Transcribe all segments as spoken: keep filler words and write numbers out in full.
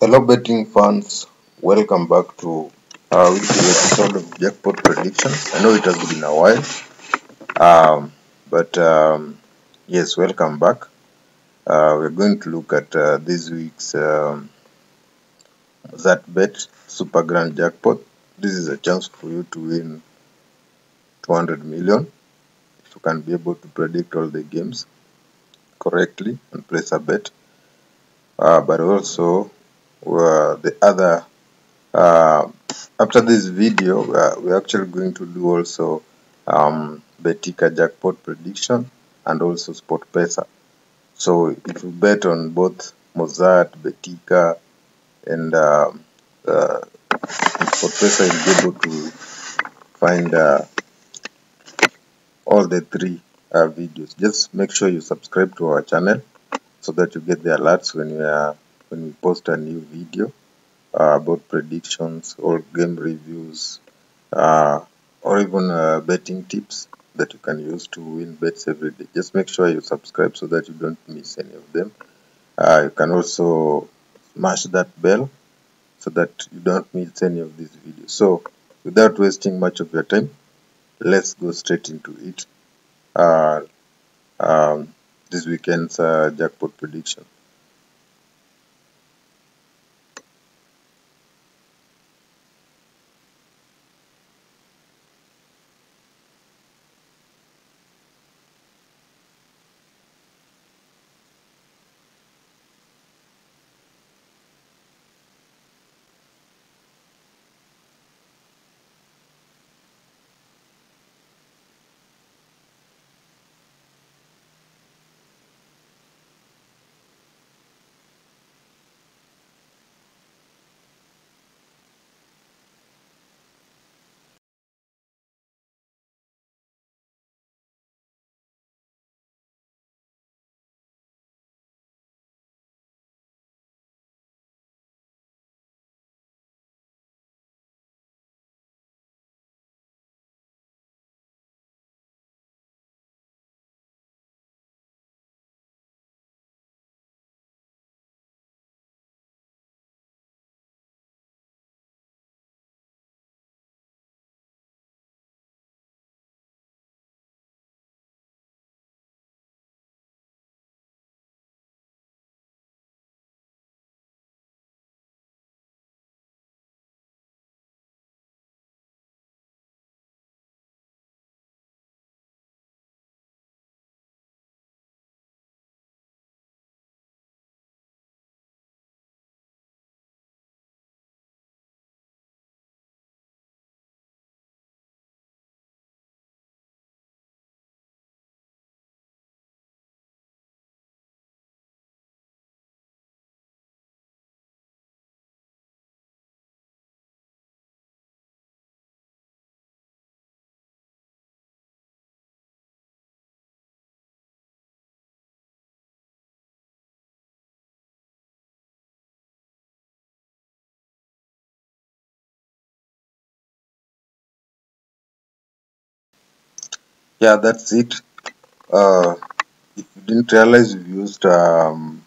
Hello betting fans, welcome back to our weekly episode of Jackpot Predictions. I know it has been a while, um, but um, yes, welcome back. Uh, we're going to look at uh, this week's um, Mozzart bet, Super Grand Jackpot. This is a chance for you to win two hundred million if you can be able to predict all the games correctly and place a bet, uh, but also Uh, the other uh, after this video uh, we're actually going to do also um, Betika jackpot prediction and also SportPesa. So if you bet on both Mozzart, Betika and uh, uh, SportPesa, you'll be able to find uh, all the three uh, videos. Just make sure you subscribe to our channel so that you get the alerts when we are when we post a new video uh, about predictions or game reviews uh, or even uh, betting tips that you can use to win bets every day. Just make sure you subscribe so that you don't miss any of them. Uh, you can also smash that bell so that you don't miss any of these videos. So without wasting much of your time, let's go straight into it. Uh, um, this weekend's uh, jackpot prediction. Yeah, that's it. Uh, if you didn't realize, we've used um,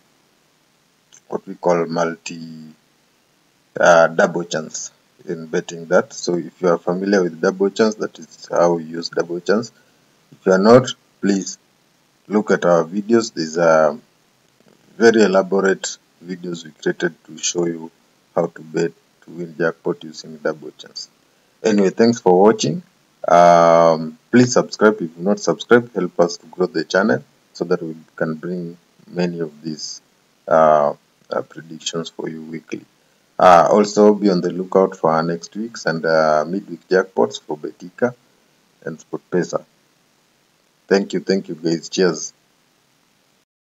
what we call multi uh, double chance in betting that. So if you are familiar with double chance, that is how we use double chance. If you are not, please look at our videos. These are very elaborate videos we created to show you how to bet to win jackpot using double chance. Anyway, thanks for watching. Um, please subscribe if you're not subscribed. Help us to grow the channel so that we can bring many of these uh, uh, predictions for you weekly. Uh, also be on the lookout for our next week's and uh, midweek jackpots for Betika and SportPesa. Thank you, thank you guys. Cheers.